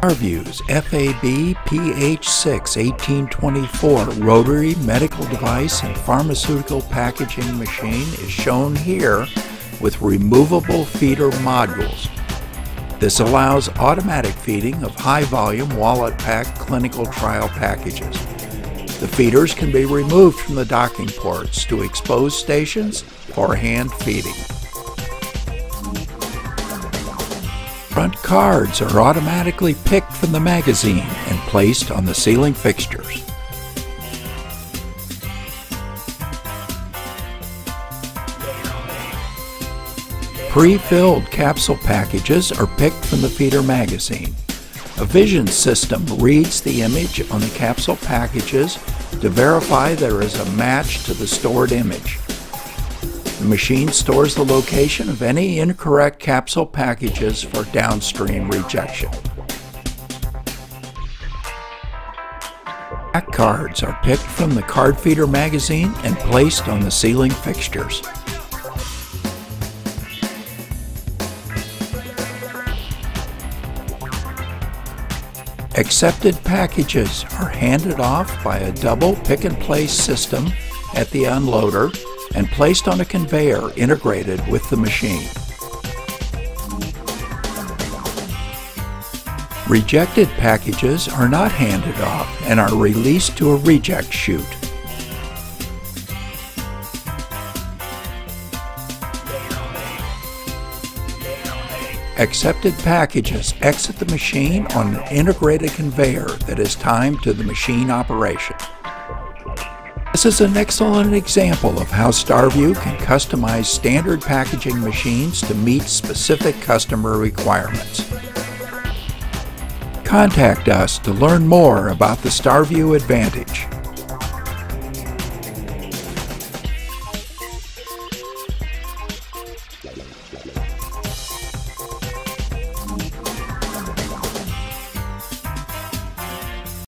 Starview's FAB PH6 1824 rotary medical device and pharmaceutical packaging machine is shown here with removable feeder modules. This allows automatic feeding of high-volume wallet pack clinical trial packages. The feeders can be removed from the docking ports to exposed stations for hand feeding. Front cards are automatically picked from the magazine and placed on the ceiling fixtures. Pre-filled capsule packages are picked from the feeder magazine. A vision system reads the image on the capsule packages to verify there is a match to the stored image. The machine stores the location of any incorrect capsule packages for downstream rejection. Pack cards are picked from the card feeder magazine and placed on the ceiling fixtures. Accepted packages are handed off by a double pick-and-place system at the unloader and placed on a conveyor integrated with the machine. Rejected packages are not handed off and are released to a reject chute. Accepted packages exit the machine on an integrated conveyor that is timed to the machine operation. This is an excellent example of how Starview can customize standard packaging machines to meet specific customer requirements. Contact us to learn more about the Starview Advantage.